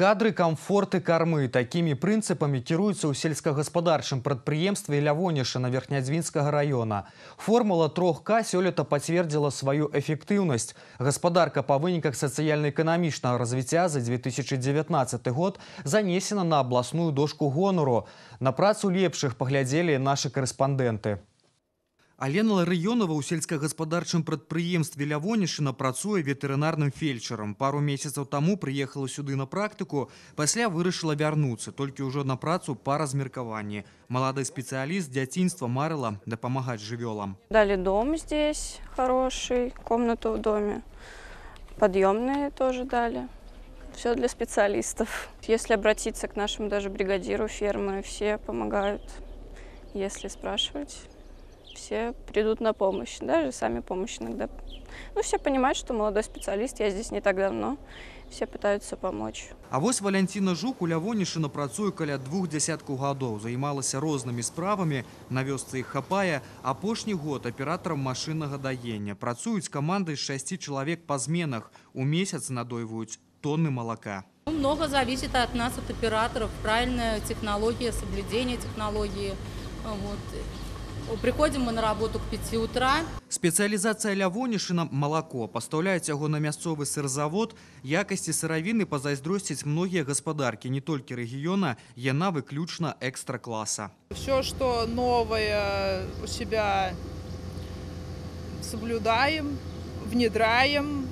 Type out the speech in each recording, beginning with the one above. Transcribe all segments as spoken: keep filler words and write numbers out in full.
Кадры, комфорт и кормы. Такими принципами керуются у сельскохозяйственном предприемстве Лявонишина Верхнядзвинского района. Формула три К сёлета подтвердила свою эффективность. Господарка по выниках социально-экономичного развития за две тысячи девятнадцатый год занесена на областную дошку гонору. На працу лепших поглядели наши корреспонденты. Алена Ларийонова у сельскохозяйственном предприемстве Лявонишина працуе ветеринарным фельдшером. Пару месяцев тому приехала сюда на практику, после вырашила вернуться, только уже на працу по размеркованию. Молодой специалист с детинства Марела допомагать живелам. Дали дом здесь хороший, комнату в доме, подъемные тоже дали. Все для специалистов. Если обратиться к нашему даже бригадиру фермы, все помогают, если спрашивать. Все придут на помощь, даже сами помощь иногда. Ну, все понимают, что молодой специалист, я здесь не так давно. Все пытаются помочь. А вот Валентина Жук у Лявонишина працует около двух десятку годов. Занималась разными справами, на вёсце их Хапая, а пошний год оператором машинного доения. Працуют с командой шести человек по зменах. У месяц надоивают тонны молока. Много зависит от нас, от операторов. Правильная технология, соблюдение технологии. Вот. Приходим мы на работу к пяти утра. Специализация Лявонишина – молоко. Поставляет его на мясцовый сырзавод. Якости сыровины позаиздростить многие господарки, не только региона, она выключно экстра-класса. Все, что новое у себя соблюдаем, внедряем.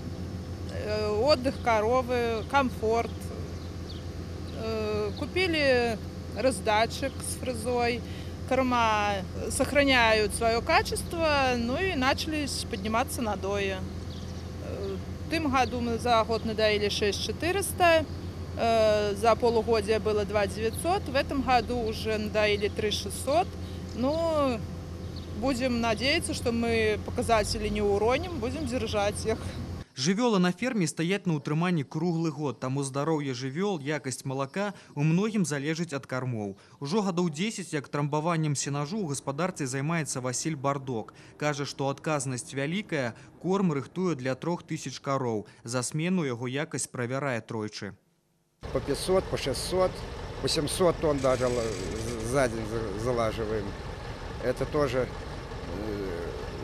Отдых коровы, комфорт. Купили раздатчик с фрезой. Корма сохраняют свое качество, ну и начали подниматься надои. В этом году мы за год надоили шесть тысяч четыреста, за полугодие было две тысячи девятьсот, в этом году уже надоили три тысячи шестьсот. Ну, будем надеяться, что мы показатели не уроним, будем держать их. Живёлы на ферме стоять на утрымании круглый год, тому здоровье живёл, якость молока у многим залежить от кормов. Уже годов десять, як трамбованием сенажу, у господарцы займается Василь Бардок. Каже, что отказность великая, корм рыхтуя для трех тысяч коров. За смену его якость проверяет тройчи. По пятьсот, по шестьсот, по семьсот тонн даже за день залаживаем. Это тоже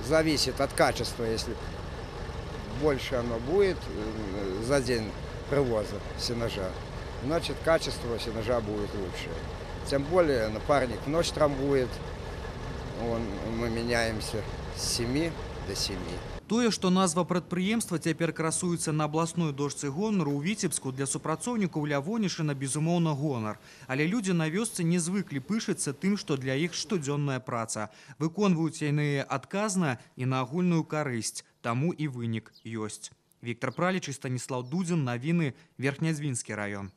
зависит от качества, если... Больше оно будет за день привоза сенажа, значит, качество сенажа будет лучше. Тем более напарник ночь трамбует, он, мы меняемся с семи до семи. Тое, что назва предприемства теперь красуется на областной дошцы гонору у Витебску, для супрацовников Лявонишина безумовно гонор. Але люди на вёсце не звыкли пышиться тем, что для их штодённая праца. Выконвают яны отказно и на агульную корысть. Тому и выник есть. Виктор Пралич и Станислав Дудин. Новины. Верхнядзвинский район.